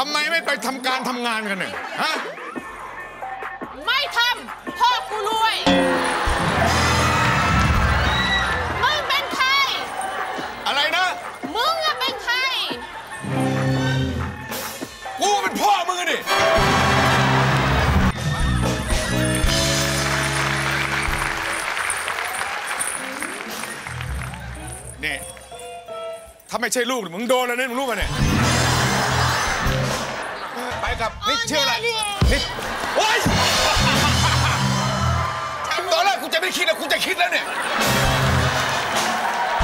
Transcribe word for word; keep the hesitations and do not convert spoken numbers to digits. ทำไมไม่ไปทำการทำงานกันเนี่ยฮะไม่ทำพ่อกูรวยมึงเป็นใครอะไรนะมึงอะเป็นใครกูเป็นพ่อมึงดิเนี่ยถ้าไม่ใช่ลูกมึงโดนแล้วเนี่ยมึงรู้ป่ะเนี่ยไปกับนี่เชื่ออะไรนี่โอ๊ยตอนแรกกูจะไม่คิดแล้วกูจะคิดแล้วเนี่ย